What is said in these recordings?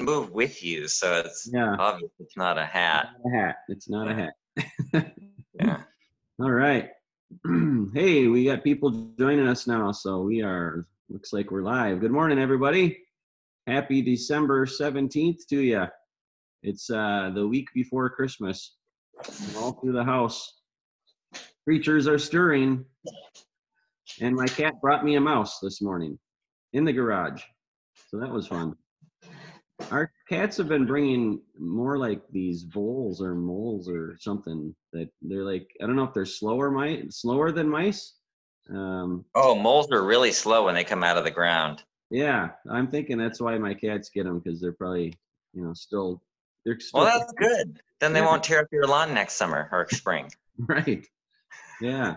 move with you, so it's obvious it's not a hat. It's not a hat. Yeah. All right. Hey, we got people joining us now, so we are, looks like we're live. Good morning, everybody. Happy December 17th to you. It's the week before Christmas. I'm all through the house. Creatures are stirring, and my cat brought me a mouse this morning in the garage, so that was fun. Our cats have been bringing more like these voles or moles or something that they're like, I don't know if they're slower than mice. Oh, moles are really slow when they come out of the ground. Yeah, I'm thinking that's why my cats get them, because they're probably, you know, still. Well, that's good. Then they won't tear up your lawn next summer or spring. Right. Yeah.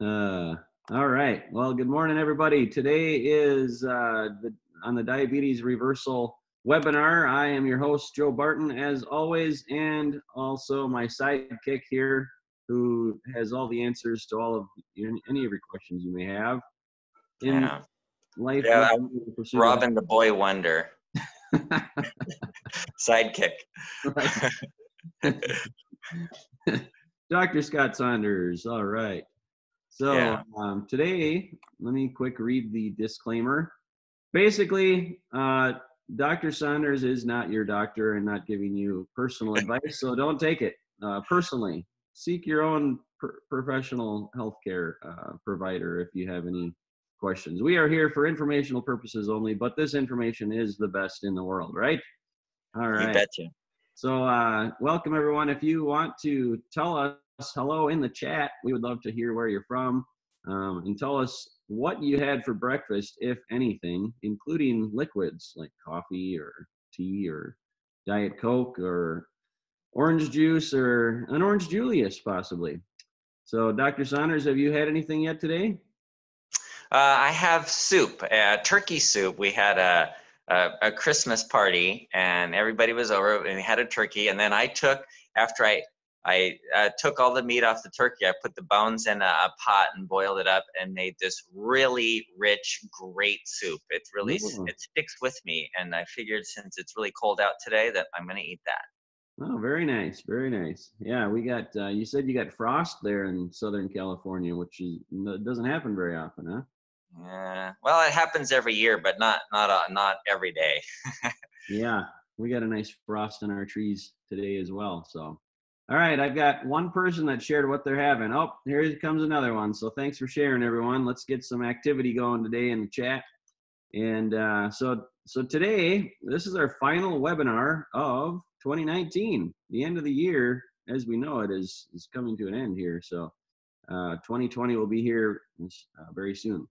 All right. Well, good morning, everybody. Today is on the diabetes reversal webinar. I am your host, Joe Barton, as always, and also my sidekick here, who has all the answers to all of any of your questions you may have in life. Yeah, Robin, the boy wonder, sidekick. Dr. Scott Saunders. All right. So today, let me quick read the disclaimer. Basically, Dr. Saunders is not your doctor and not giving you personal advice, so don't take it personally. Seek your own professional healthcare provider if you have any questions. We are here for informational purposes only, but this information is the best in the world, right? All right. You betcha. So welcome, everyone. If you want to tell us hello in the chat, we would love to hear where you're from, and tell us what you had for breakfast, if anything, including liquids like coffee or tea or Diet Coke or orange juice or an Orange Julius, possibly. So, Dr. Saunders, have you had anything yet today? I have soup, turkey soup. We had a Christmas party, and everybody was over, and we had a turkey, and then I took, after I took all the meat off the turkey, I put the bones in a pot and boiled it up and made this really rich, great soup. It's really, it sticks with me, and I figured since it's really cold out today that I'm going to eat that. Oh, very nice, very nice. Yeah, we got, you said you got frost there in Southern California, which is, doesn't happen very often, huh? Yeah, well, it happens every year, but not every day. Yeah, we got a nice frost on our trees today as well, so. All right, I've got one person that shared what they're having. Oh, here comes another one. So thanks for sharing, everyone. Let's get some activity going today in the chat. And so today, this is our final webinar of 2019. The end of the year, as we know it, is coming to an end here. So 2020 will be here very soon.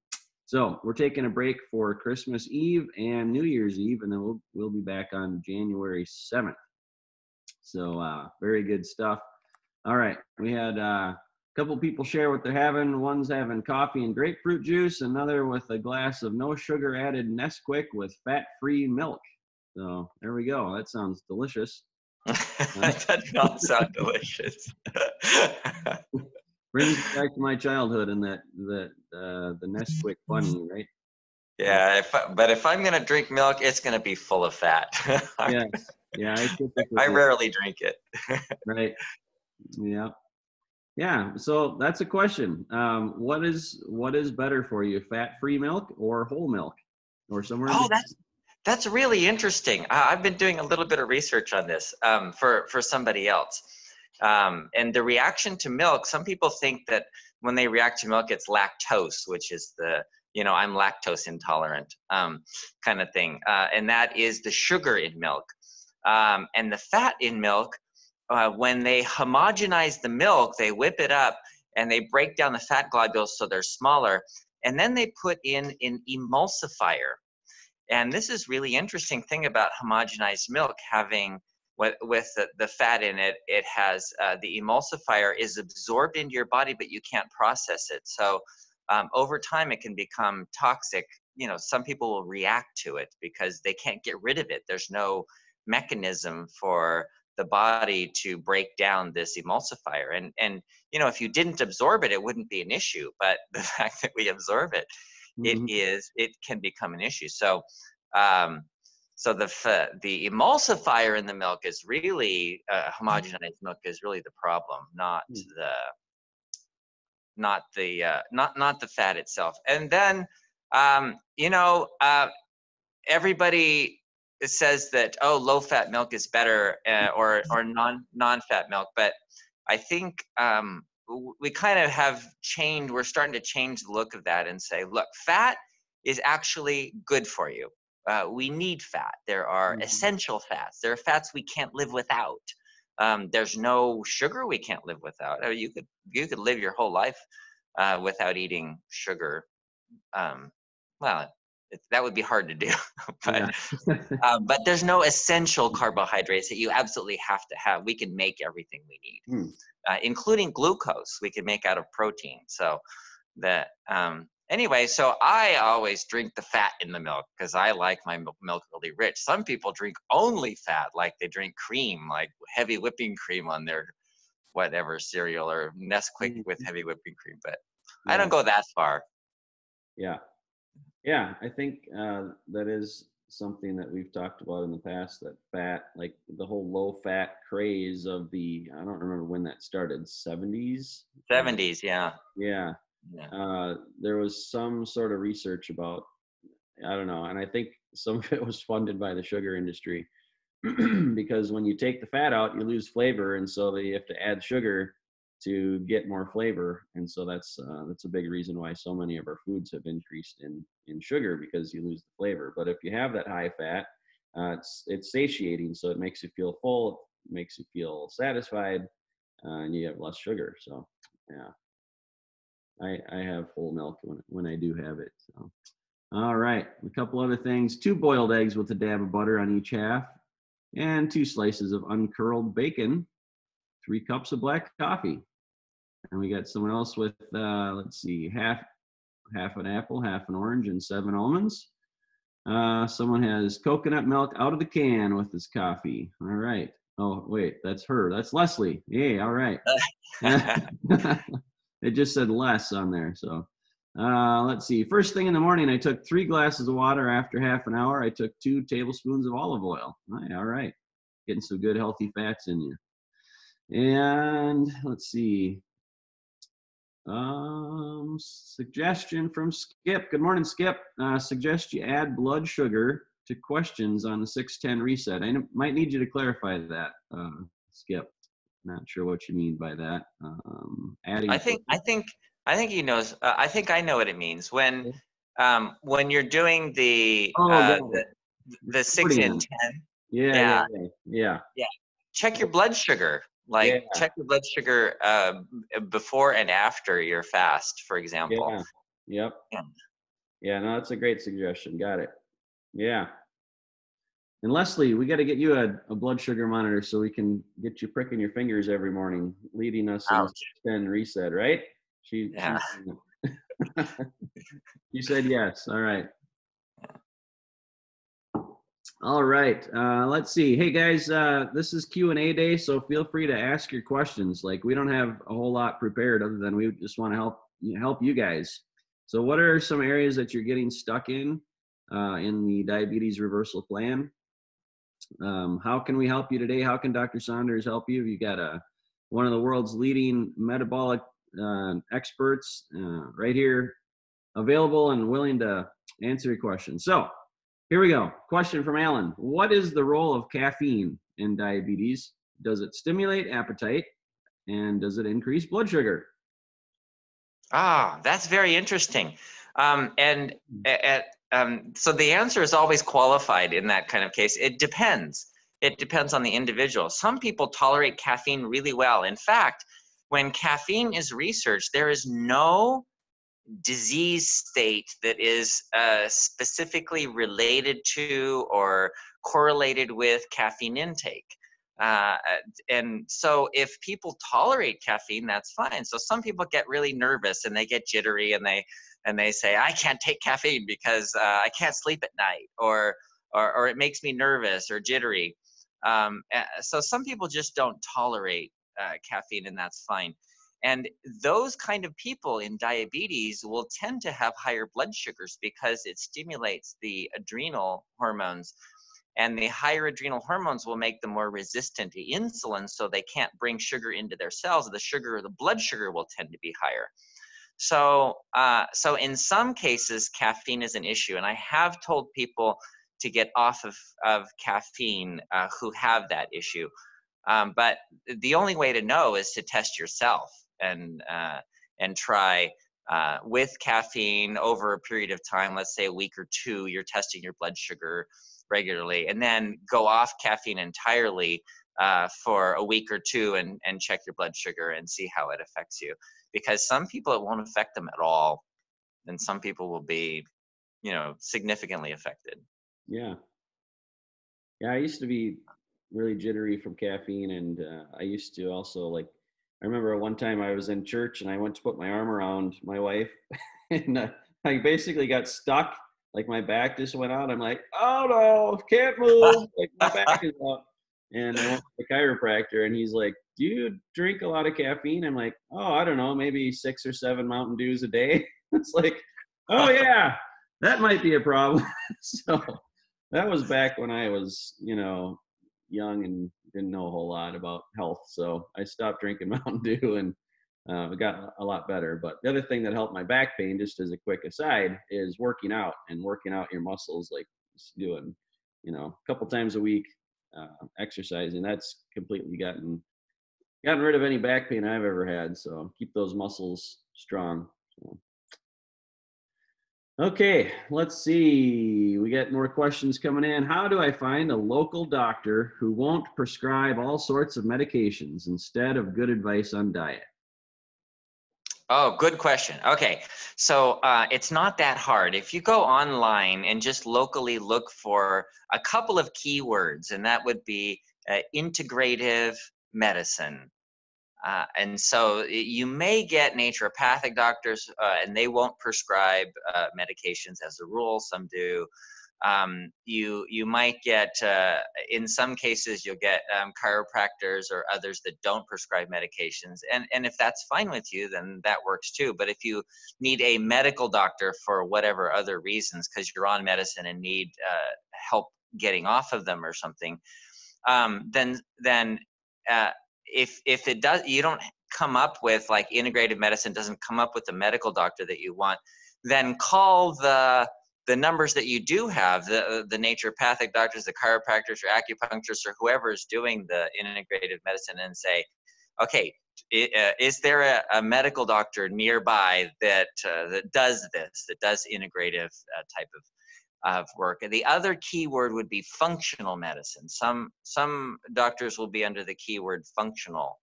So we're taking a break for Christmas Eve and New Year's Eve, and then we'll be back on January 7th. So very good stuff. All right, we had a couple people share what they're having. One's having coffee and grapefruit juice, another with a glass of no sugar added Nesquik with fat-free milk. So there we go. That sounds delicious. That does sound delicious. Brings back to my childhood and the Nesquik bunny, right? Yeah, but if I'm gonna drink milk, it's gonna be full of fat. Yes. Yeah, I rarely drink it. Right. Yeah. Yeah. So that's a question. What is better for you, fat-free milk or whole milk, or somewhere? Oh, that's really interesting. I've been doing a little bit of research on this for somebody else, and the reaction to milk. Some people think that when they react to milk, it's lactose, which is the, you know, I'm lactose intolerant kind of thing, and that is the sugar in milk. And the fat in milk, when they homogenize the milk, they whip it up and they break down the fat globules so they're smaller, and then they put in an emulsifier. And this is really interesting thing about homogenized milk having with the fat in it. It has the emulsifier is absorbed into your body, but you can't process it. So over time, it can become toxic. You know, some people will react to it because they can't get rid of it. There's no mechanism for the body to break down this emulsifier, and you know, if you didn't absorb it, it wouldn't be an issue, but the fact that we absorb it, it can become an issue. So So the emulsifier in the milk is really homogenized milk is really the problem, not the fat itself. And then you know, everybody says that, oh, low fat milk is better, or non-fat milk, but I think we kind of have changed, we're starting to change the look of that and say, look, fat is actually good for you. We need fat. There are essential fats. There are fats we can't live without. There's no sugar we can't live without. I mean, you could live your whole life without eating sugar. Well, that would be hard to do, but there's no essential carbohydrates that you absolutely have to have. We can make everything we need, including glucose we can make out of protein. So that, anyway, so I always drink the fat in the milk because I like my milk really rich. Some people drink only fat, like they drink cream, like heavy whipping cream on their whatever cereal, or Nesquik with heavy whipping cream, but I don't go that far. Yeah. Yeah, I think that is something that we've talked about in the past, that fat, like the whole low fat craze of the, I don't remember when that started, 70s? 70s, yeah. Yeah. Yeah. There was some sort of research about, I don't know, and I think some of it was funded by the sugar industry because when you take the fat out, you lose flavor, and so they have to add sugar to get more flavor. And so that's a big reason why so many of our foods have increased in sugar, because you lose the flavor. But if you have that high fat, it's satiating, so it makes you feel full, it makes you feel satisfied, and you have less sugar. So yeah, I have whole milk when I do have it. So all right, a couple other things: 2 boiled eggs with a dab of butter on each half, and 2 slices of uncurled bacon, 3 cups of black coffee. And we got someone else with, let's see, half an apple, half an orange, and 7 almonds. Someone has coconut milk out of the can with his coffee. All right. Oh, wait, that's her. That's Leslie. Yay, all right. It just said less on there. So let's see. First thing in the morning, I took 3 glasses of water. After half an hour, I took 2 tablespoons of olive oil. All right. Getting some good healthy fats in you. And let's see, suggestion from Skip. Good morning, Skip. Suggest you add blood sugar to questions on the 610 reset. I might need you to clarify that, Skip. Not sure what you mean by that. Adding. I think he knows. I think I know what it means when you're doing the 6 and 10. Yeah. Check your blood sugar. Check your blood sugar before and after your fast, for example. Yeah. Yep. Yeah, no, that's a great suggestion. Got it. Yeah. And Leslie, we got to get you a blood sugar monitor so we can get you pricking your fingers every morning, leading us to the 10 reset, right? She you said yes. All right. All right, let's see. Hey guys, this is Q&A day, so feel free to ask your questions. Like, we don't have a whole lot prepared other than we just want to help you guys. So what are some areas that you're getting stuck in the diabetes reversal plan? How can we help you today? How can Dr. Saunders help you? You got one of the world's leading metabolic experts right here, available and willing to answer your questions. So here we go. Question from Alan. What is the role of caffeine in diabetes? Does it stimulate appetite, and does it increase blood sugar? Ah, that's very interesting. So the answer is always qualified in that kind of case. It depends. It depends on the individual. Some people tolerate caffeine really well. In fact, when caffeine is researched, there is no disease state that is specifically related to or correlated with caffeine intake. And so if people tolerate caffeine, that's fine. So some people get really nervous and they get jittery and they say, I can't take caffeine because I can't sleep at night, or it makes me nervous or jittery. So some people just don't tolerate caffeine, and that's fine. And those kind of people in diabetes will tend to have higher blood sugars because it stimulates the adrenal hormones. And the higher adrenal hormones will make them more resistant to insulin, so they can't bring sugar into their cells. The sugar, the blood sugar will tend to be higher. So, so in some cases, caffeine is an issue. And I have told people to get off of caffeine who have that issue. But the only way to know is to test yourself and try with caffeine over a period of time, let's say a week or two, you're testing your blood sugar regularly, and then go off caffeine entirely for a week or two and check your blood sugar and see how it affects you. Because some people, it won't affect them at all. And some people will be, you know, significantly affected. Yeah. Yeah, I used to be really jittery from caffeine. And I used to also, like, I remember one time I was in church and I went to put my arm around my wife and I basically got stuck. Like my back just went out. I'm like, oh no, can't move. Like my back is out. And I went to the chiropractor and he's like, do you drink a lot of caffeine? I'm like, oh, I don't know, maybe 6 or 7 Mountain Dews a day. It's like, oh yeah, that might be a problem. So that was back when I was, you know, young and didn't know a whole lot about health. So I stopped drinking Mountain Dew and it got a lot better. But the other thing that helped my back pain, just as a quick aside, is working out and working out your muscles, like just doing, you know, a couple times a week exercising. That's completely gotten rid of any back pain I've ever had. So keep those muscles strong. So. Okay, let's see. We got more questions coming in. How do I find a local doctor who won't prescribe all sorts of medications instead of good advice on diet? Oh, good question. Okay, so it's not that hard. If you go online and just locally look for a couple of keywords, and that would be integrative medicine. And so you may get naturopathic doctors, and they won't prescribe medications as a rule. Some do. You might get, in some cases, you'll get chiropractors or others that don't prescribe medications. And if that's fine with you, then that works too. But if you need a medical doctor for whatever other reasons, because you're on medicine and need help getting off of them or something, If it does, you don't come up with, like, integrative medicine doesn't come up with the medical doctor that you want, then call the numbers that you do have, the naturopathic doctors, the chiropractors or acupuncturists or whoever is doing the integrative medicine, and say, okay, is there a medical doctor nearby that that does this, that does integrative type of work? And the other keyword would be functional medicine. Some doctors will be under the keyword functional.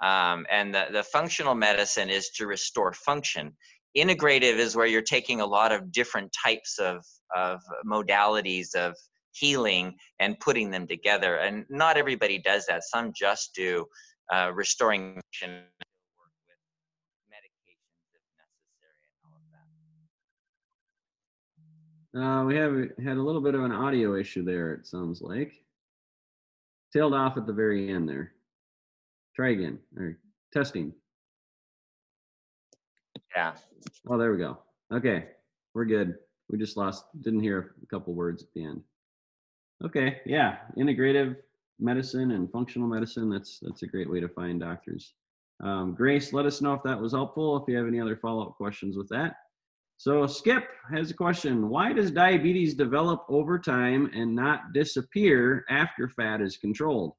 And the functional medicine is to restore function. Integrative is where you're taking a lot of different types of modalities of healing and putting them together. And not everybody does that. Some just do restoring function. We had a little bit of an audio issue there, it sounds like. Tailed off at the very end there. Try again. Or testing. Yeah. Oh, there we go. Okay. We're good. We just didn't hear a couple words at the end. Okay. Yeah. Integrative medicine and functional medicine. That's a great way to find doctors. Grace, let us know if that was helpful. If you have any other follow-up questions with that. So Skip has a question. Why does diabetes develop over time and not disappear after fat is controlled?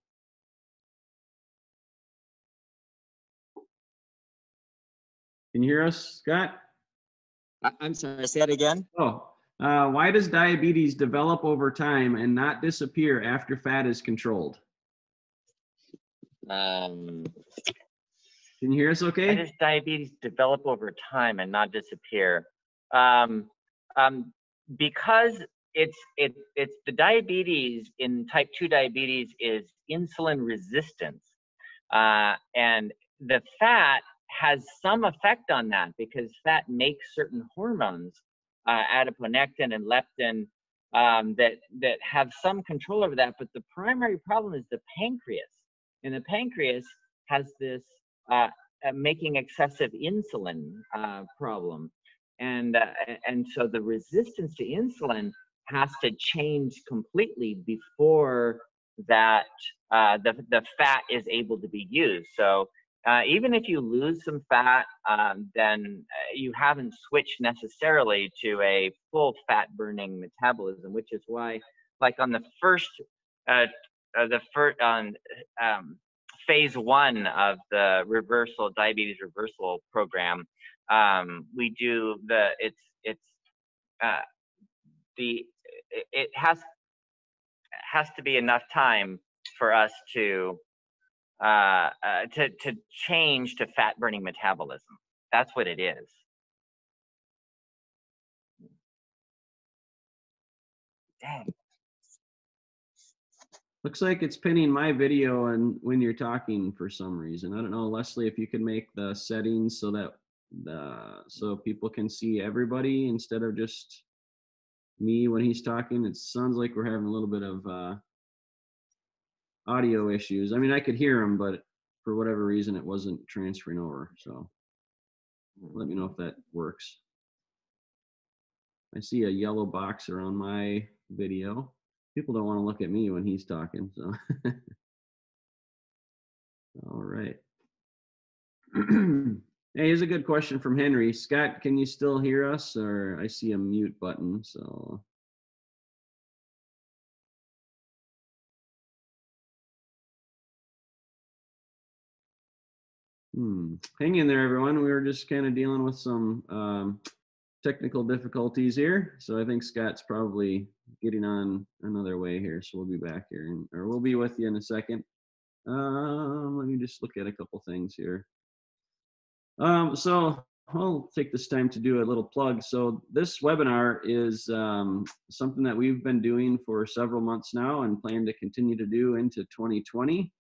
Can you hear us, Scott? I'm sorry, say that again. Oh, why does diabetes develop over time and not disappear after fat is controlled? Can you hear us okay? Why does diabetes develop over time and not disappear? Because it's the diabetes in type 2 diabetes is insulin resistance, and the fat has some effect on that because fat makes certain hormones, adiponectin and leptin, that have some control over that. But the primary problem is the pancreas, and the pancreas has this making excessive insulin problem. And so the resistance to insulin has to change completely before that the fat is able to be used. So even if you lose some fat, then you haven't switched necessarily to a full fat burning metabolism, which is why, like on the first phase one of the diabetes reversal program, we do the it has to be enough time for us to change to fat burning metabolism. That's what it is. Dang. Looks like it's pinning my video and when you're talking for some reason. I don't know, Leslie, if you could make the settings so that so people can see everybody instead of just me when he's talking. It sounds like we're having a little bit of audio issues. I mean, I could hear him, but for whatever reason, it wasn't transferring over. So let me know if that works. I see a yellow box around my video. People don't want to look at me when he's talking, so. All right. Hey, here's a good question from Henry. Scott, can you still hear us? Or I see a mute button, so. Hang in there, everyone. We were just kind of dealing with some technical difficulties here. So I think Scott's probably getting on another way here. So we'll be back here, or we'll be with you in a second. Let me just look at a couple things here. So I'll take this time to do a little plug. So this webinar is something that we've been doing for several months now and plan to continue to do into 2020.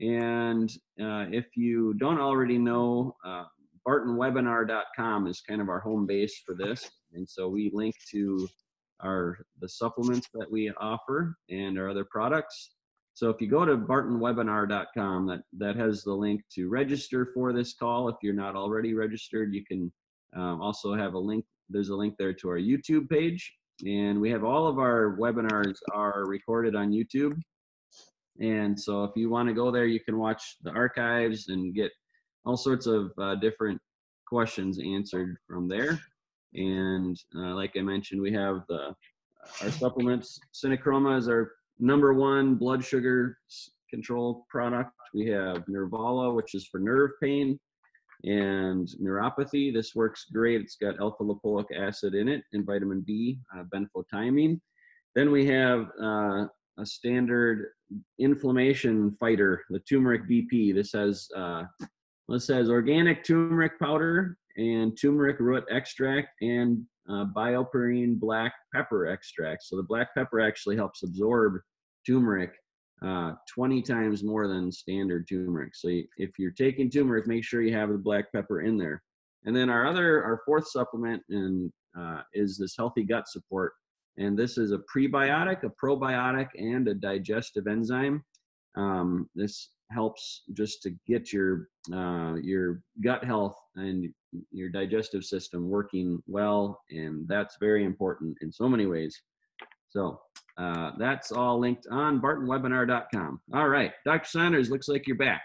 And if you don't already know, BartonWebinar.com is kind of our home base for this, and so we link to the supplements that we offer and our other products. So if you go to BartonWebinar.com, that has the link to register for this call. If you're not already registered, you can also have a link. There's a link there to our YouTube page, and we have all of our webinars are recorded on YouTube. And so if you want to go there, you can watch the archives and get all sorts of different questions answered from there. And like I mentioned, we have our supplements. CinnaChroma is our #1 blood sugar control product. We have Nervala, which is for nerve pain and neuropathy. This works great. It's got alpha-lipoic acid in it and vitamin B, benfotiamine. Then we have a standard inflammation fighter, the turmeric BP. This has organic turmeric powder and turmeric root extract and BioPerine black pepper extract. So the black pepper actually helps absorb turmeric 20 times more than standard turmeric. So if you're taking turmeric, make sure you have the black pepper in there. And then our fourth supplement is this healthy gut support. And this is a prebiotic, a probiotic, and a digestive enzyme. This helps just to get your gut health and your digestive system working well, and that's very important in so many ways. So that's all linked on BartonWebinar.com. All right, Dr. Saunders, looks like you're back.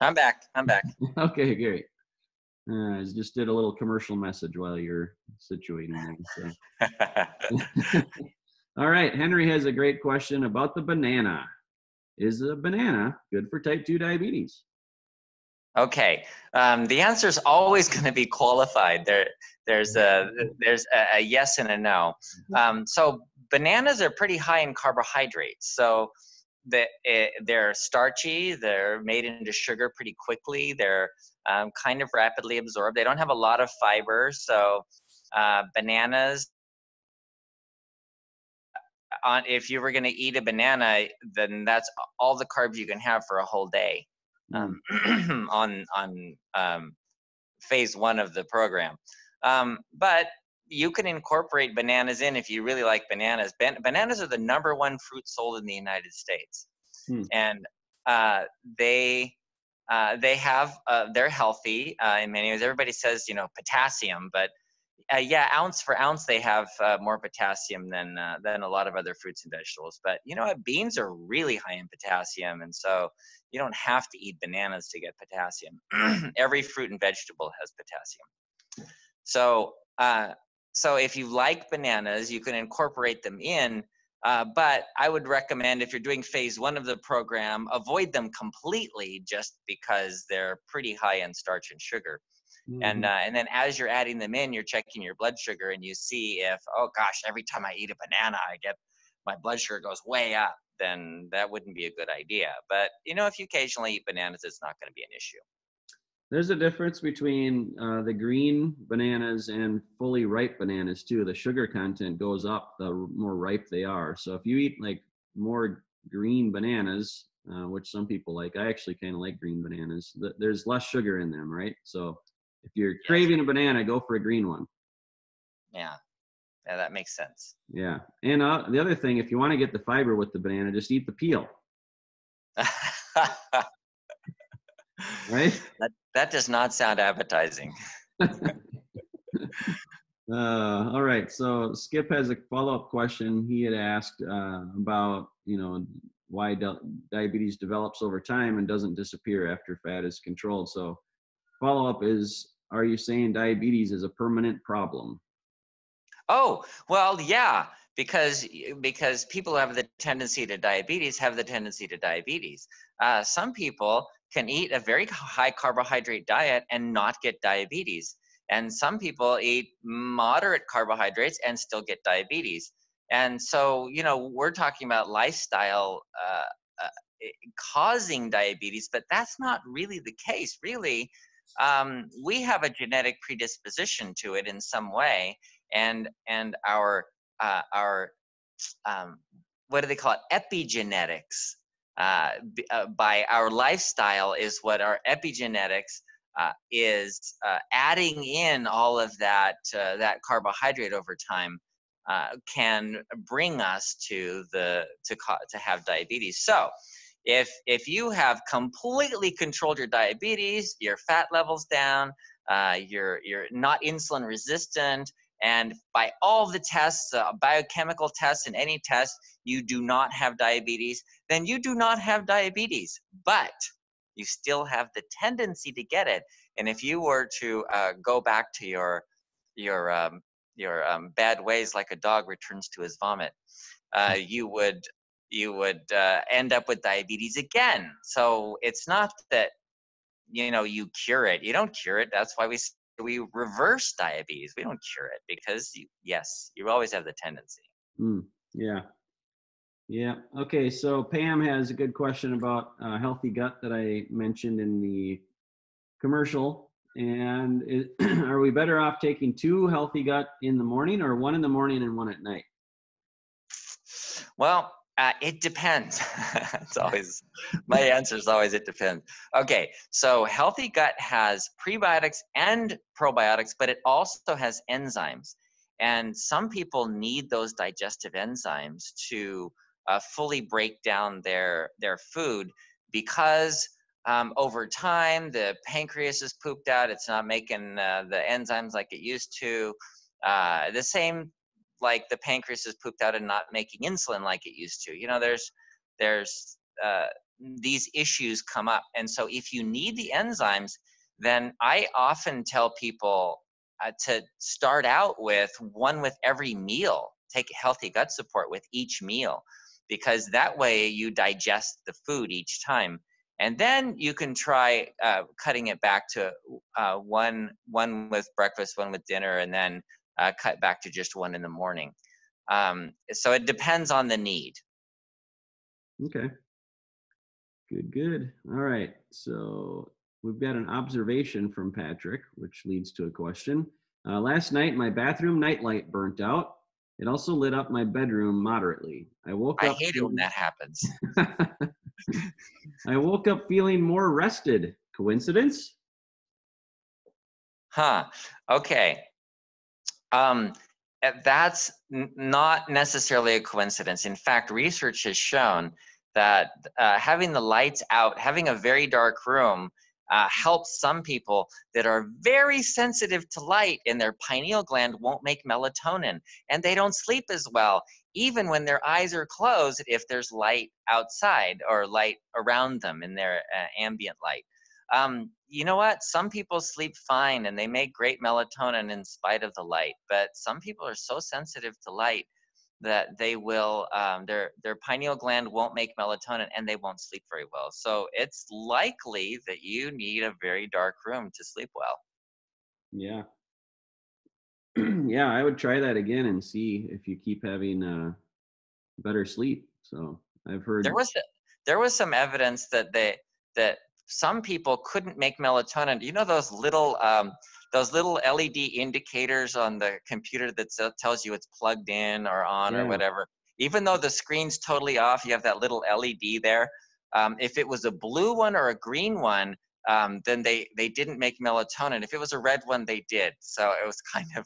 I'm back. I'm back. Okay, great. I just did a little commercial message while you're situating there. So. All right, Henry has a great question about the banana. Is a banana good for type 2 diabetes? Okay, the answer is always going to be qualified. There's a yes and a no. So bananas are pretty high in carbohydrates. So they're starchy. They're made into sugar pretty quickly. They're kind of rapidly absorbed. They don't have a lot of fiber. So bananas. If you were going to eat a banana, then that's all the carbs you can have for a whole day on phase one of the program. But you can incorporate bananas in if you really like bananas. Bananas are the #1 fruit sold in the United States. And they're healthy in many ways. Everybody says, you know, potassium, but Yeah, ounce for ounce, they have more potassium than a lot of other fruits and vegetables. But you know what? Beans are really high in potassium, and so you don't have to eat bananas to get potassium. Every fruit and vegetable has potassium. So, so if you like bananas, you can incorporate them in. But I would recommend, if you're doing phase 1 of the program, avoid them completely just because they're pretty high in starch and sugar. Mm-hmm. And then as you're adding them in, you're checking your blood sugar, and you see if, oh gosh, every time I eat a banana, I get my blood sugar goes way up, then that wouldn't be a good idea. But you know, if you occasionally eat bananas, it's not going to be an issue. There's a difference between the green bananas and fully ripe bananas too. The sugar content goes up the more ripe they are. So if you eat like more green bananas, which some people like, I actually kind of like green bananas, there's less sugar in them, right? So if you're craving a banana, go for a green one. Yeah. Yeah, that makes sense. Yeah. And the other thing, if you want to get the fiber with the banana, just eat the peel. Right? That does not sound appetizing. All right. So Skip has a follow-up question. He had asked about, you know, why diabetes develops over time and doesn't disappear after fat is controlled. So follow-up is, are you saying diabetes is a permanent problem? Oh, well, yeah, because people who have the tendency to diabetes have the tendency to diabetes. Some people can eat a very high carbohydrate diet and not get diabetes. And some people eat moderate carbohydrates and still get diabetes. And so, you know, we're talking about lifestyle causing diabetes, but that's not really the case. Really, we have a genetic predisposition to it in some way, and our what do they call it? Epigenetics. By our lifestyle is what our epigenetics is, adding in all of that that carbohydrate over time can bring us to have diabetes. So if you have completely controlled your diabetes, your fat levels down, you're not insulin resistant, and by all the tests, biochemical tests and any test, you do not have diabetes, then you do not have diabetes, but you still have the tendency to get it. And if you were to go back to your bad ways like a dog returns to his vomit, you would end up with diabetes again. So it's not that, you know, you cure it. You don't cure it. That's why we reverse diabetes. We don't cure it because, you always have the tendency. Mm, yeah. Yeah. Okay. So Pam has a good question about healthy gut that I mentioned in the commercial. And are we better off taking 2 healthy gut in the morning, or 1 in the morning and 1 at night? Well, it depends. It's always, my answer is always, it depends. Okay, so healthy gut has prebiotics and probiotics, but it also has enzymes. And some people need those digestive enzymes to fully break down their food, because over time, the pancreas is pooped out. It's not making the enzymes like it used to. The same, like the pancreas is pooped out and not making insulin like it used to. You know, there's these issues come up. And so if you need the enzymes, then I often tell people to start out with 1 with every meal. Take healthy gut support with each meal, because that way you digest the food each time. And then you can try cutting it back to one with breakfast, 1 with dinner, and then cut back to just 1 in the morning. So it depends on the need. Okay. Good. All right. So we've got an observation from Patrick, which leads to a question. Last night, my bathroom nightlight burnt out. It also lit up my bedroom moderately. I hate it when that happens. I woke up feeling more rested. Coincidence? Huh. Okay. That's not necessarily a coincidence. In fact, research has shown that having the lights out, having a very dark room help some people that are very sensitive to light, and their pineal gland won't make melatonin, and they don't sleep as well, even when their eyes are closed, if there's light outside or light around them in their ambient light. You know what? Some people sleep fine and they make great melatonin in spite of the light, but some people are so sensitive to light that they will, their pineal gland won't make melatonin and they won't sleep very well. So it's likely that you need a very dark room to sleep well. Yeah. Yeah, I would try that again and see if you keep having better sleep. So I've heard there was some evidence that some people couldn't make melatonin. You know those little LED indicators on the computer that tells you it's plugged in or on, yeah, or whatever. Even though the screen's totally off, you have that little LED there. If it was a blue one or a green one, then they didn't make melatonin. If it was a red one, they did. So it was kind of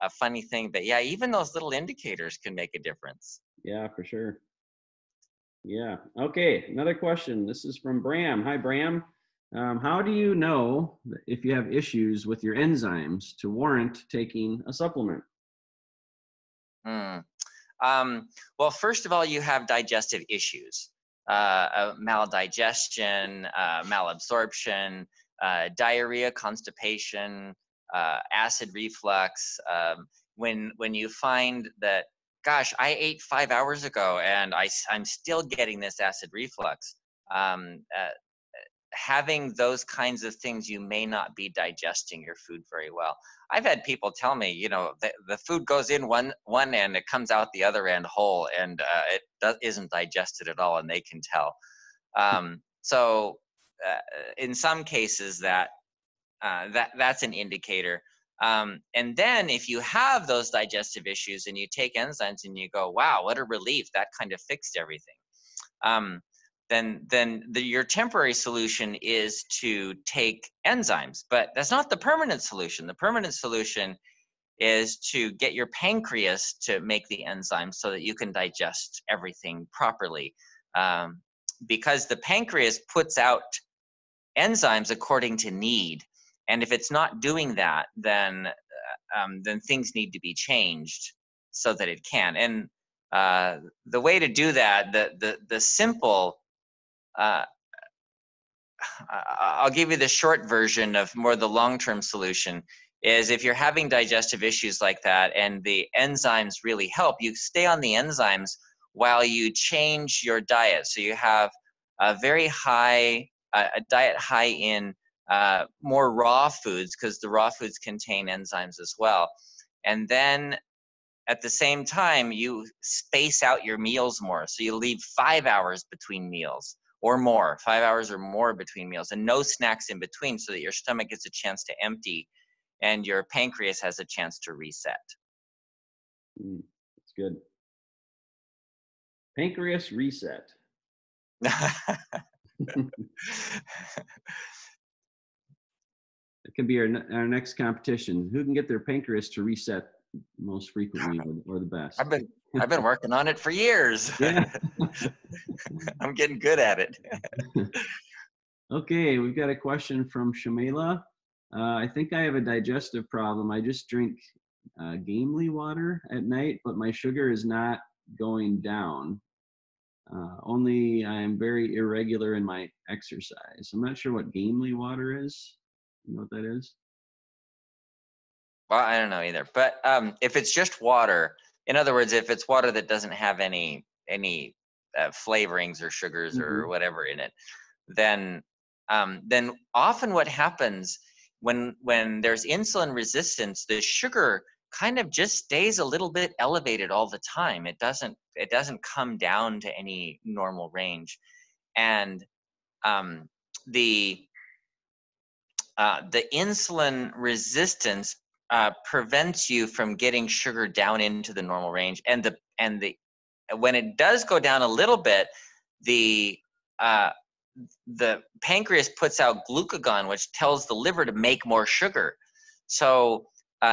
a funny thing. But yeah, even those little indicators can make a difference. Yeah, for sure. Yeah. Okay. Another question. This is from Bram. Hi, Bram. How do you know if you have issues with your enzymes to warrant taking a supplement? Well, first of all, you have digestive issues, maldigestion, malabsorption, diarrhea, constipation, acid reflux. When you find that, gosh, I ate 5 hours ago and I'm still getting this acid reflux. Having those kinds of things, you may not be digesting your food very well. I've had people tell me, you know, the food goes in one end, it comes out the other end whole, and it isn't digested at all, and they can tell. In some cases, that's an indicator. And then if you have those digestive issues and you take enzymes and you go, wow, what a relief, that kind of fixed everything, then your temporary solution is to take enzymes. But that's not the permanent solution. The permanent solution is to get your pancreas to make the enzymes so that you can digest everything properly, because the pancreas puts out enzymes according to need. And if it's not doing that, then things need to be changed so that it can. And the way to do that, the simple, I'll give you the short version of more the long-term solution, is if you're having digestive issues like that and the enzymes really help, you stay on the enzymes while you change your diet. So you have a very high, a diet high in more raw foods, because the raw foods contain enzymes as well. And then at the same time, you space out your meals more. So you leave 5 hours between meals or more, 5 hours or more between meals, and no snacks in between, so that your stomach gets a chance to empty and your pancreas has a chance to reset. That's good. Pancreas reset. It can be our next competition. Who can get their pancreas to reset most frequently or the best? I've been working on it for years. Yeah. I'm getting good at it. Okay, we've got a question from Shamela. I think I have a digestive problem. I just drink Gamely water at night, but my sugar is not going down. Only I'm very irregular in my exercise. I'm not sure what Gamely water is. You know what that is? Well, I don't know either. But if it's just water, in other words, if it's water that doesn't have any flavorings or sugars, mm-hmm, or whatever in it, then often what happens when there's insulin resistance, the sugar kind of just stays a little bit elevated all the time. It doesn't come down to any normal range, and the insulin resistance prevents you from getting sugar down into the normal range, and when it does go down a little bit, the pancreas puts out glucagon, which tells the liver to make more sugar. So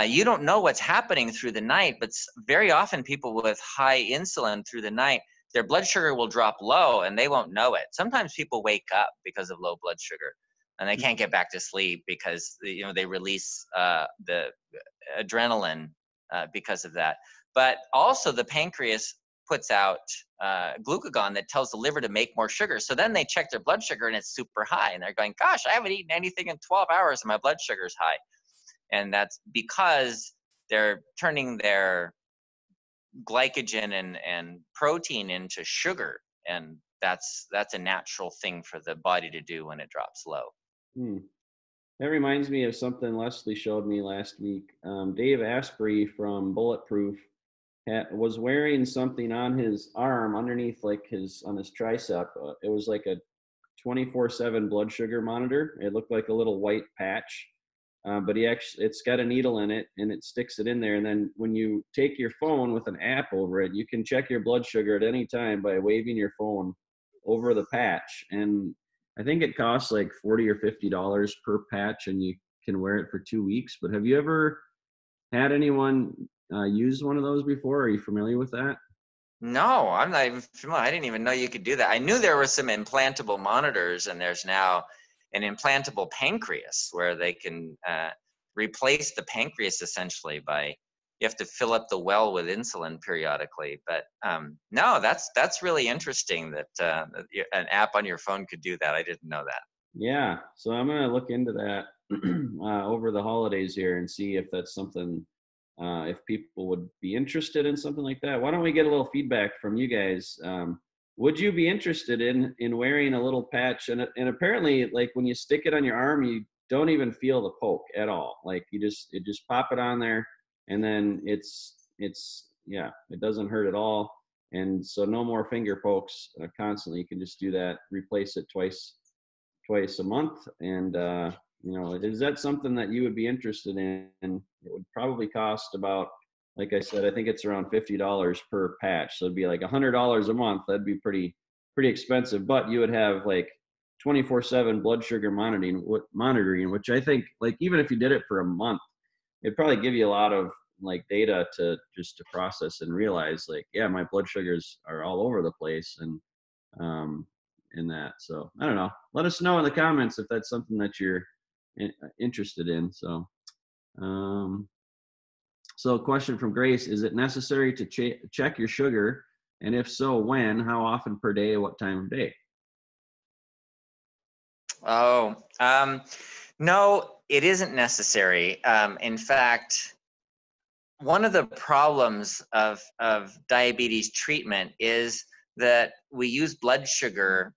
you don't know what's happening through the night, but very often people with high insulin through the night their blood sugar will drop low and they won't know it. Sometimes people wake up because of low blood sugar and they can't get back to sleep because, you know, they release the adrenaline because of that. But also the pancreas puts out glucagon that tells the liver to make more sugar. So then they check their blood sugar and it's super high. And they're going, gosh, I haven't eaten anything in 12 hours and my blood sugar's high. And that's because they're turning their glycogen and protein into sugar. And that's a natural thing for the body to do when it drops low. That reminds me of something Leslie showed me last week. Dave Asprey from Bulletproof was wearing something on his arm underneath, like on his tricep. It was like a 24/7 blood sugar monitor. It looked like a little white patch, but he actually, it's got a needle in it and it sticks it in there. And then when you take your phone with an app over it, you can check your blood sugar at any time by waving your phone over the patch. And I think it costs like $40 or $50 per patch, and you can wear it for 2 weeks. But have you ever had anyone used one of those before? Are you familiar with that? No, I'm not even familiar. I didn't even know you could do that. I knew there were some implantable monitors, and there's now an implantable pancreas where they can replace the pancreas essentially by, you have to fill up the well with insulin periodically. But no, that's really interesting that an app on your phone could do that. I didn't know that. Yeah, so I'm gonna look into that over the holidays here and see if that's something, if people would be interested in something like that. Why don't we get a little feedback from you guys? Would you be interested in wearing a little patch? And apparently, like, when you stick it on your arm, you don't even feel the poke at all. Like, you just pop it on there, and then yeah, it doesn't hurt at all. And so no more finger pokes constantly. You can just do that, replace it twice a month. And you know, is that something that you would be interested in? And it would probably cost about, like I said, I think it's around $50 per patch. So it'd be like $100 a month. That'd be pretty expensive, but you would have like 24/7 blood sugar monitoring, which I think, like, even if you did it for a month, it'd probably give you a lot of like data to just to process and realize, like, yeah, my blood sugars are all over the place. And, in that. So I don't know, let us know in the comments if that's something that you're interested in. So, so question from Grace, is it necessary to check your sugar? And if so, when, how often per day, what time of day? Oh, no, it isn't necessary. In fact, one of the problems of diabetes treatment is that we use blood sugar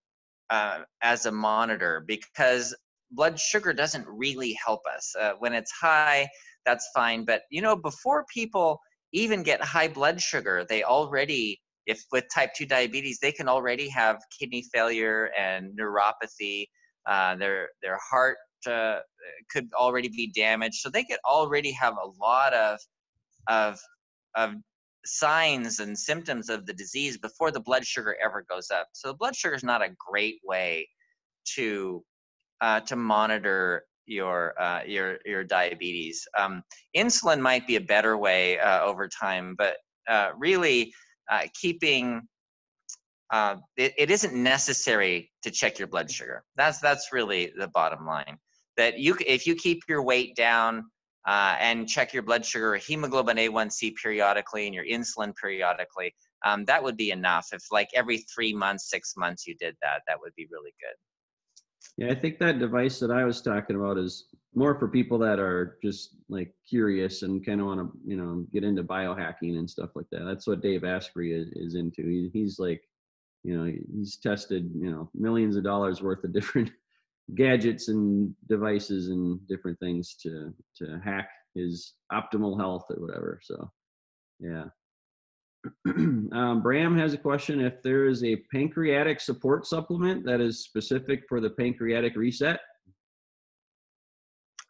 as a monitor, because blood sugar doesn't really help us. When it's high, that's fine. But, you know, before people even get high blood sugar, they already, if with type 2 diabetes, they can already have kidney failure and neuropathy. Their heart could already be damaged. So they could already have a lot of signs and symptoms of the disease before the blood sugar ever goes up. So the blood sugar is not a great way to monitor your diabetes. Insulin might be a better way over time, but really keeping it isn't necessary to check your blood sugar. That's really the bottom line. That if you keep your weight down and check your blood sugar, hemoglobin A1C periodically, and your insulin periodically, that would be enough. If like every 3 months, 6 months you did that, that would be really good. Yeah, I think that device that I was talking about is more for people that are just like curious and kind of want to, you know, get into biohacking and stuff like that. That's what Dave Asprey is into. He's like, you know, he's tested, you know, millions of dollars worth of different gadgets and devices and different things to hack his optimal health or whatever. So, yeah. Bram has a question. If there is a pancreatic support supplement that is specific for the pancreatic reset?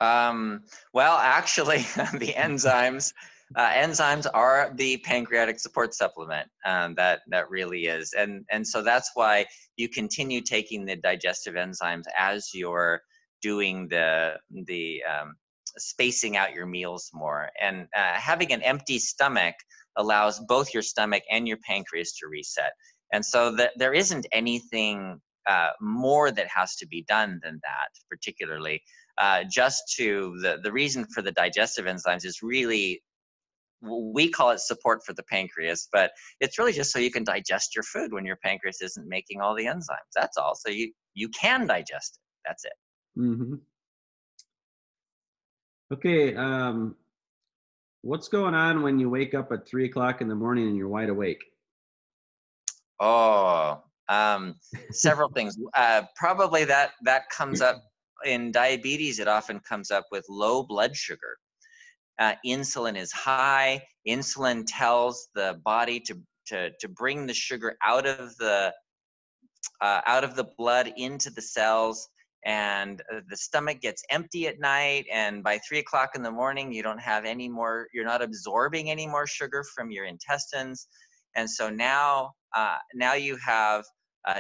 Well, actually, the enzymes are the pancreatic support supplement. That really is. And so that's why you continue taking the digestive enzymes as you're doing the spacing out your meals more. And having an empty stomach allows both your stomach and your pancreas to reset. And so there isn't anything more that has to be done than that, particularly. The reason for the digestive enzymes is really, we call it support for the pancreas, but it's really just so you can digest your food when your pancreas isn't making all the enzymes. That's all. So you can digest it. That's it. Mm-hmm. Okay. What's going on when you wake up at 3 o'clock in the morning and you're wide awake? Oh, several things. Probably that comes up in diabetes. It often comes up with low blood sugar. Insulin is high. Insulin tells the body to bring the sugar out of the blood into the cells, and the stomach gets empty at night. And by 3 o'clock in the morning, you don't have any more. You're not absorbing any more sugar from your intestines, and so now you have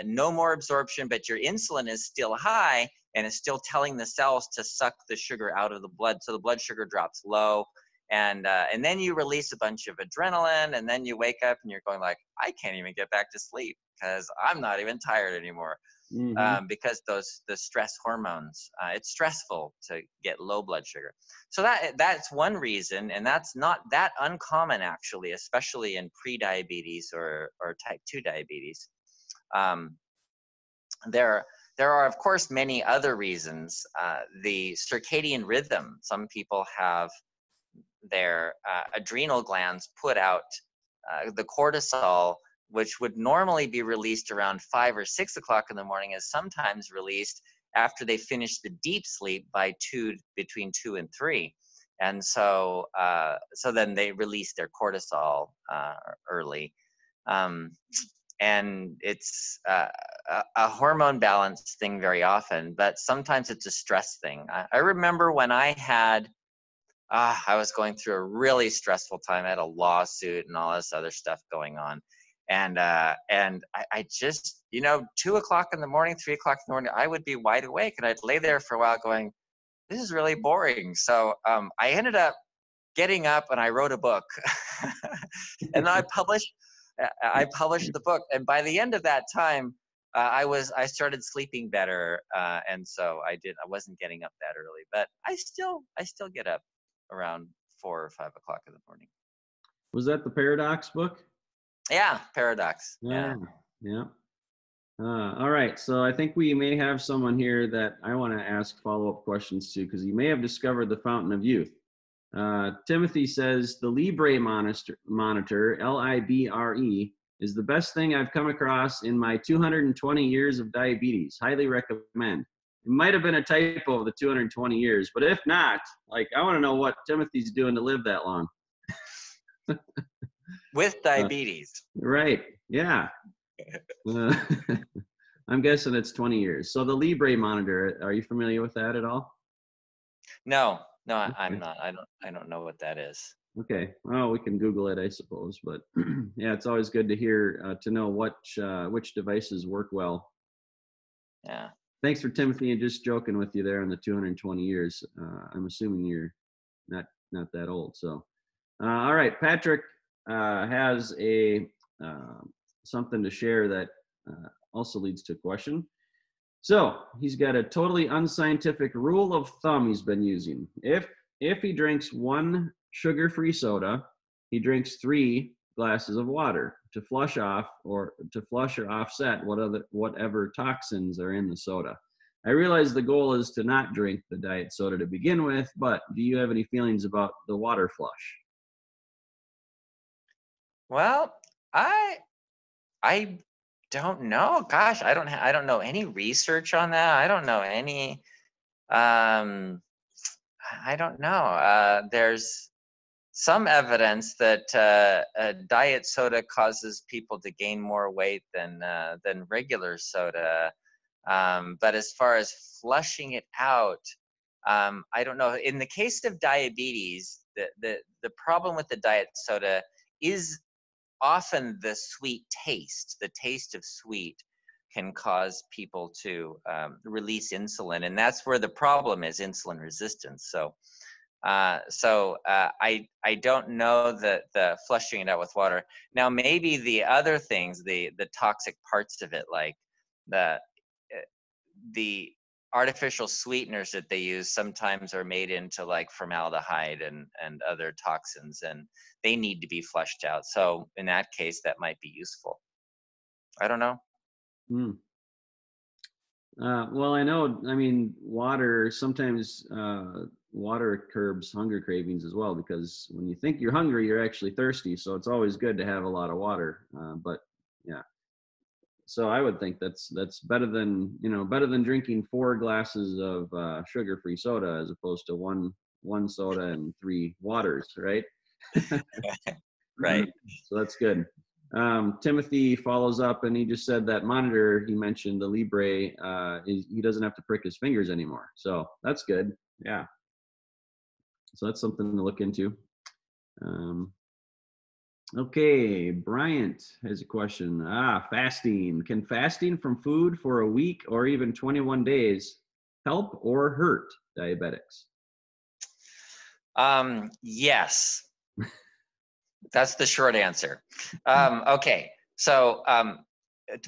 no more absorption, but your insulin is still high. And it's still telling the cells to suck the sugar out of the blood. So the blood sugar drops low, and then you release a bunch of adrenaline, and then you wake up and you're going like, I can't even get back to sleep because I'm not even tired anymore. Mm-hmm. Because the stress hormones, it's stressful to get low blood sugar. So that's one reason, and that's not that uncommon actually, especially in pre-diabetes or type 2 diabetes. There are, of course, many other reasons. The circadian rhythm. Some people have their adrenal glands put out the cortisol, which would normally be released around 5 or 6 o'clock in the morning, is sometimes released after they finish the deep sleep by between 2 and 3. And so, then they release their cortisol early. And it's a hormone balance thing very often, but sometimes it's a stress thing. I remember when I was going through a really stressful time. I had a lawsuit and all this other stuff going on. And I just, 2 o'clock in the morning, 3 o'clock in the morning, I would be wide awake, and I'd lay there for a while going, this is really boring. So I ended up getting up and I wrote a book and I published the book, and by the end of that time, I started sleeping better, and so I wasn't getting up that early, but I still get up around 4 or 5 o'clock in the morning. Was that the Paradox book? Yeah, Paradox. Yeah. All right, so I think we may have someone here that I want to ask follow-up questions to, because you may have discovered the fountain of youth. Timothy says, the Libre monitor, L-I-B-R-E, is the best thing I've come across in my 220 years of diabetes. Highly recommend. It might have been a typo of the 220 years, but if not, I want to know what Timothy's doing to live that long. With diabetes. Right, yeah. I'm guessing it's 20 years. So the Libre monitor, are you familiar with that at all? No. No, I'm not. I don't know what that is. Okay. Well, we can Google it, I suppose. But yeah, it's always good to hear to know which devices work well. Yeah. Thanks for Timothy, and just joking with you there on the 220 years. I'm assuming you're not that old. So, all right, Patrick has a something to share that also leads to a question. So he's got a totally unscientific rule of thumb he's been using. If he drinks one sugar-free soda, he drinks 3 glasses of water to flush or offset whatever toxins are in the soda. I realize the goal is to not drink the diet soda to begin with, but do you have any feelings about the water flush? Well, I don't know. Gosh, I don't know any research on that. I don't know any. I don't know. There's some evidence that diet soda causes people to gain more weight than regular soda, but as far as flushing it out, I don't know. In the case of diabetes, the problem with the diet soda is often the sweet taste. The taste of sweet can cause people to release insulin, and that's where the problem is, insulin resistance. So So I don't know the flushing it out with water. Now, maybe the other things, the toxic parts of it, like the artificial sweeteners that they use sometimes are made into like formaldehyde and other toxins, and they need to be flushed out. So in that case, that might be useful. I don't know. Mm. Well, I know, I mean, water, sometimes water curbs hunger cravings as well, because when you think you're hungry, you're actually thirsty. So it's always good to have a lot of water. But yeah, so I would think that's better than, you know, better than drinking 4 glasses of sugar-free soda as opposed to one soda and 3 waters, right? Right. So that's good. Timothy follows up and he just said that monitor, he mentioned the Libre, he doesn't have to prick his fingers anymore. So that's good. Yeah. So that's something to look into. Okay. Bryant has a question. Fasting. Can fasting from food for a week or even 21 days help or hurt diabetics? Yes. That's the short answer. Okay, so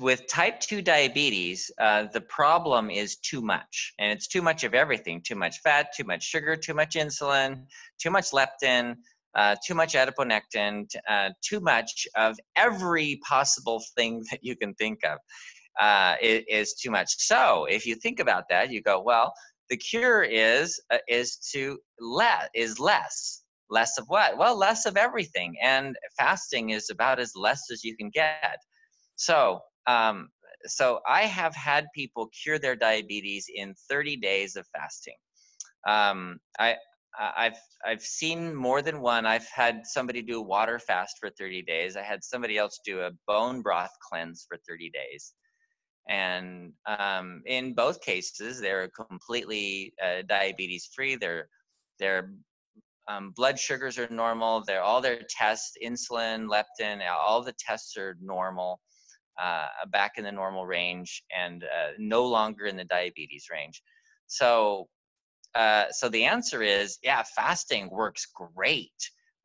with type 2 diabetes, the problem is too much. And it's too much of everything, too much fat, too much sugar, too much insulin, too much leptin, too much adiponectin, too much of every possible thing that you can think of is too much. So if you think about that, you go, well, the cure is less. Less of what? Well, less of everything. And fasting is about as less as you can get. So, so I have had people cure their diabetes in 30 days of fasting. I've seen more than one. I've had somebody do a water fast for 30 days. I had somebody else do a bone broth cleanse for 30 days. And in both cases, they're completely diabetes-free. Their blood sugars are normal. All their tests, insulin, leptin, all the tests are normal, back in the normal range, and no longer in the diabetes range. So, so the answer is, yeah, fasting works great.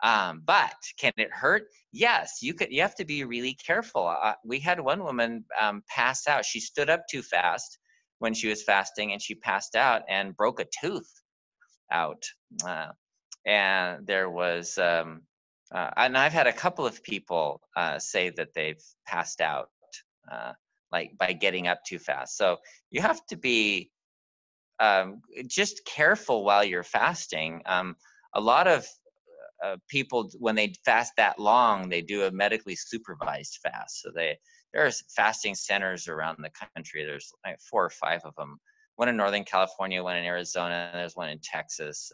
But can it hurt? Yes, you have to be really careful. We had one woman pass out. She stood up too fast when she was fasting, and she passed out and broke a tooth out. And there was, and I've had a couple of people say that they've passed out, like by getting up too fast. So you have to be just careful while you're fasting. A lot of people, when they fast that long, they do a medically supervised fast. So there are fasting centers around the country. There's like 4 or 5 of them. One in Northern California, one in Arizona, and there's one in Texas.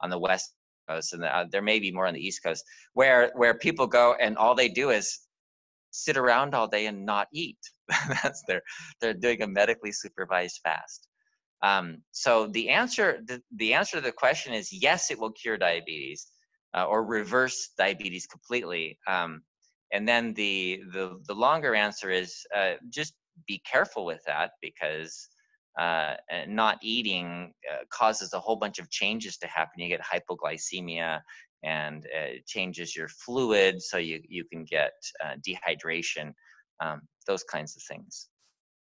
On the West Coast, and there may be more on the East Coast, where people go and all they do is sit around all day and not eat. That's they're doing a medically supervised fast. So the answer to the question is yes, it will cure diabetes or reverse diabetes completely. And then the longer answer is just be careful with that, because not eating causes a whole bunch of changes to happen. You get hypoglycemia, and it changes your fluid, so you can get dehydration, those kinds of things.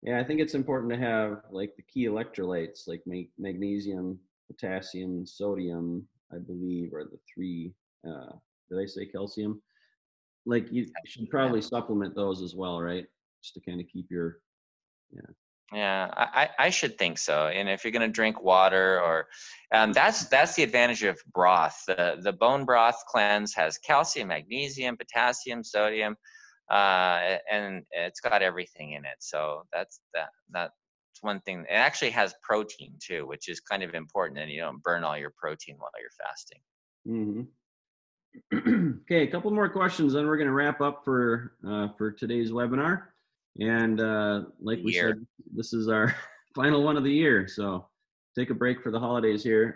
Yeah, I think it's important to have like the key electrolytes, like magnesium, potassium, sodium, I believe, are the 3. Did I say calcium? Like you should probably supplement those as well, right? Just to kind of keep your, yeah. Yeah, I should think so. And if you're going to drink water, or that's the advantage of broth. The bone broth cleanse has calcium, magnesium, potassium, sodium, and it's got everything in it. So that's one thing. It actually has protein too, which is kind of important, and you don't burn all your protein while you're fasting. Mm-hmm. Okay, a couple more questions, then we're going to wrap up for today's webinar. And like we said, this is our final one of the year, so take a break for the holidays here.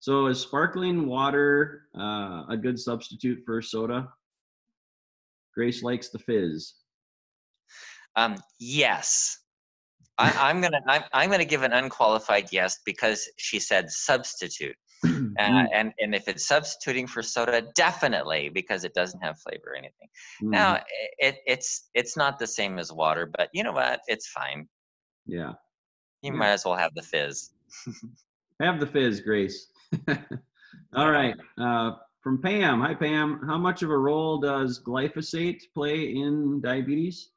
So is sparkling water a good substitute for soda? Grace likes the fizz. Yes. I'm gonna give an unqualified yes, because she said substitute. And if it's substituting for soda, definitely, because it doesn't have flavor or anything. Now, it's not the same as water, but you know what? It's fine. Yeah. You might as well have the fizz. Have the fizz, Grace. All right. From Pam. Hi, Pam. How much of a role does glyphosate play in diabetes?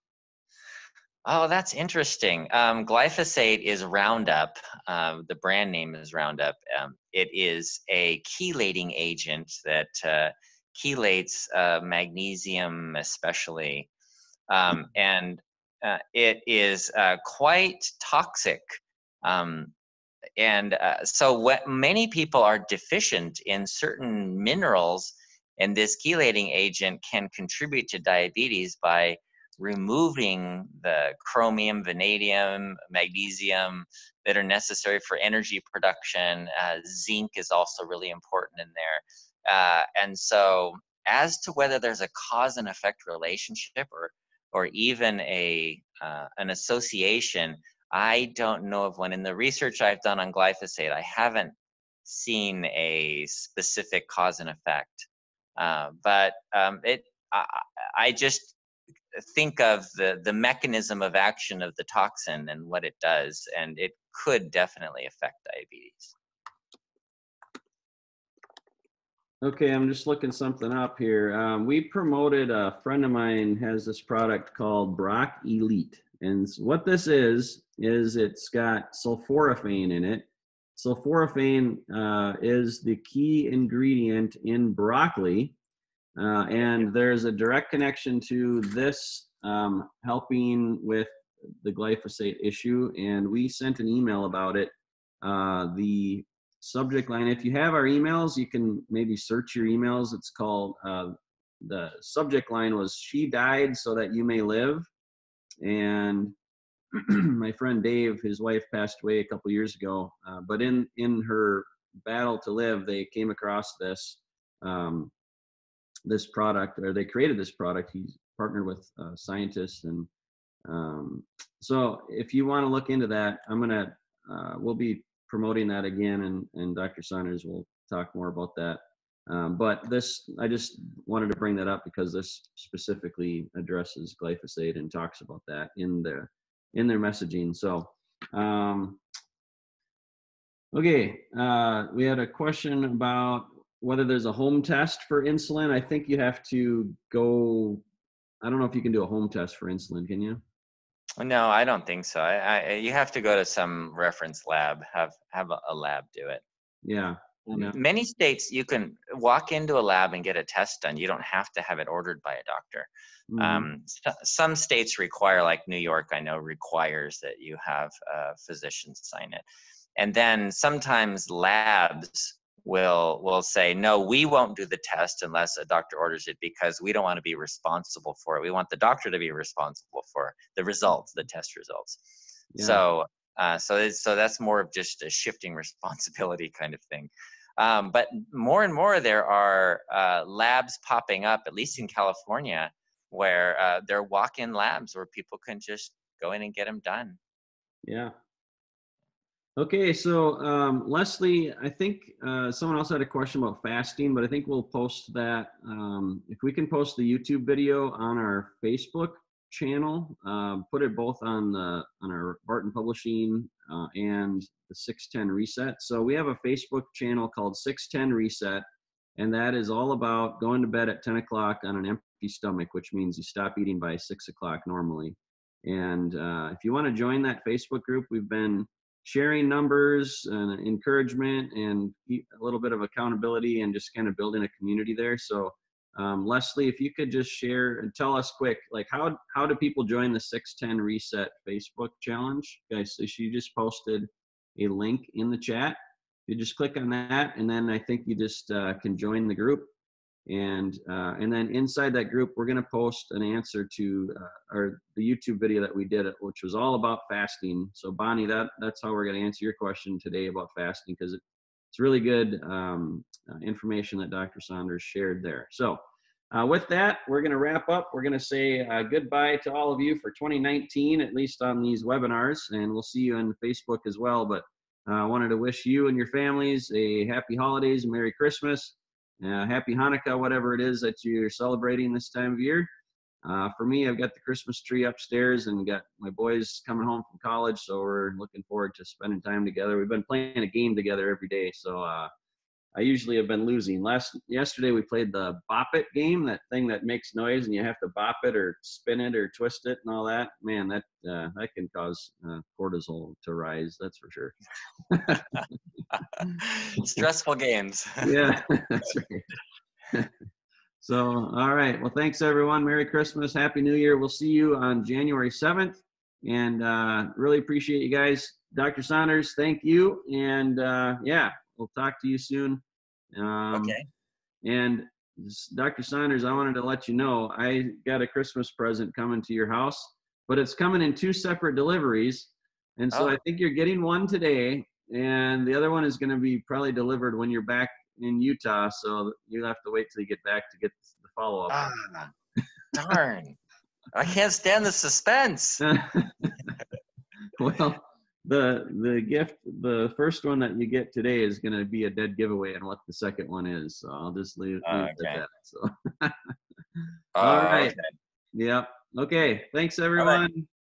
Oh, that's interesting. Glyphosate is Roundup. The brand name is Roundup. It is a chelating agent that chelates magnesium especially. It is quite toxic. So what many people are deficient in certain minerals, and this chelating agent can contribute to diabetes by removing the chromium, vanadium, magnesium that are necessary for energy production. Zinc is also really important in there. And so as to whether there's a cause and effect relationship or even an association, I don't know of one. In the research I've done on glyphosate, I haven't seen a specific cause and effect. I just think of the mechanism of action of the toxin and what it does, and it could definitely affect diabetes. Okay, I'm just looking something up here. We promoted, a friend of mine has this product called BroOC Elite. And what this is it's got sulforaphane in it. Sulforaphane is the key ingredient in broccoli. And there's a direct connection to this helping with the glyphosate issue. And we sent an email about it. The subject line, if you have our emails, you can maybe search your emails. It's called, the subject line was, "She died so that you may live." And my friend Dave, his wife passed away a couple years ago. But in her battle to live, they came across this. This product, or they created this product. He's partnered with scientists, and so if you want to look into that, we'll be promoting that again, and Dr. Saunders will talk more about that. But this, I just wanted to bring that up because this specifically addresses glyphosate and talks about that in their messaging. So, okay, we had a question about whether there's a home test for insulin. I think you have to go, I don't know if you can do a home test for insulin, can you? No, I don't think so. You have to go to some reference lab, have a lab do it. Yeah. Many states, you can walk into a lab and get a test done. You don't have to have it ordered by a doctor. Some states require, like New York, I know, requires that you have a physician sign it. And then sometimes labs will say, no, we won't do the test unless a doctor orders it, because we don't want to be responsible for it. We want the doctor to be responsible for the results, the test results. Yeah. So that's more of just a shifting responsibility kind of thing. But more and more there are labs popping up, at least in California, where there are walk-in labs where people can just go in and get them done. Yeah. Okay, so Leslie, I think someone else had a question about fasting, but I think we'll post that. If we can post the YouTube video on our Facebook channel, put it both on our Barton Publishing and the 610 Reset. So we have a Facebook channel called 610 Reset, and that is all about going to bed at 10 o'clock on an empty stomach, which means you stop eating by 6 o'clock normally. And if you want to join that Facebook group, we've been sharing numbers and encouragement and a little bit of accountability and just kind of building a community there. So Leslie, if you could just share and tell us quick, like how do people join the 610 Reset Facebook Challenge? Guys, so she just posted a link in the chat. You just click on that, and then I think you just can join the group. And then inside that group, we're going to post an answer to the YouTube video that we did, which was all about fasting. So Bonnie, that's how we're going to answer your question today about fasting, because it's really good information that Dr. Saunders shared there. So with that, we're going to wrap up. We're going to say goodbye to all of you for 2019, at least on these webinars, and we'll see you on Facebook as well. But I wanted to wish you and your families a happy holidays, a Merry Christmas, happy Hanukkah, whatever it is that you're celebrating this time of year. For me, I've got the Christmas tree upstairs and got my boys coming home from college, so we're looking forward to spending time together. We've been playing a game together every day, so I usually have been losing. Yesterday we played the Bop It game, that thing that makes noise and you have to bop it or spin it or twist it and all that. Man, that can cause cortisol to rise, that's for sure. Stressful games. Yeah, that's right. So, all right. Well, thanks, everyone. Merry Christmas. Happy New Year. We'll see you on January 7th. And really appreciate you guys. Dr. Saunders, thank you. And, yeah, we'll talk to you soon. Okay. And, Dr. Saunders, I wanted to let you know I got a Christmas present coming to your house, but it's coming in 2 separate deliveries. And so I think you're getting one today, and the other one is going to be probably delivered when you're back in Utah, so you'll have to wait till you get back to get the follow-up. Ah, darn. I can't stand the suspense. Well, the gift, the first one that you get today is going to be a dead giveaway on what the second one is, so I'll just leave it at that. So. All right. Okay. Yep. Okay. Thanks, everyone.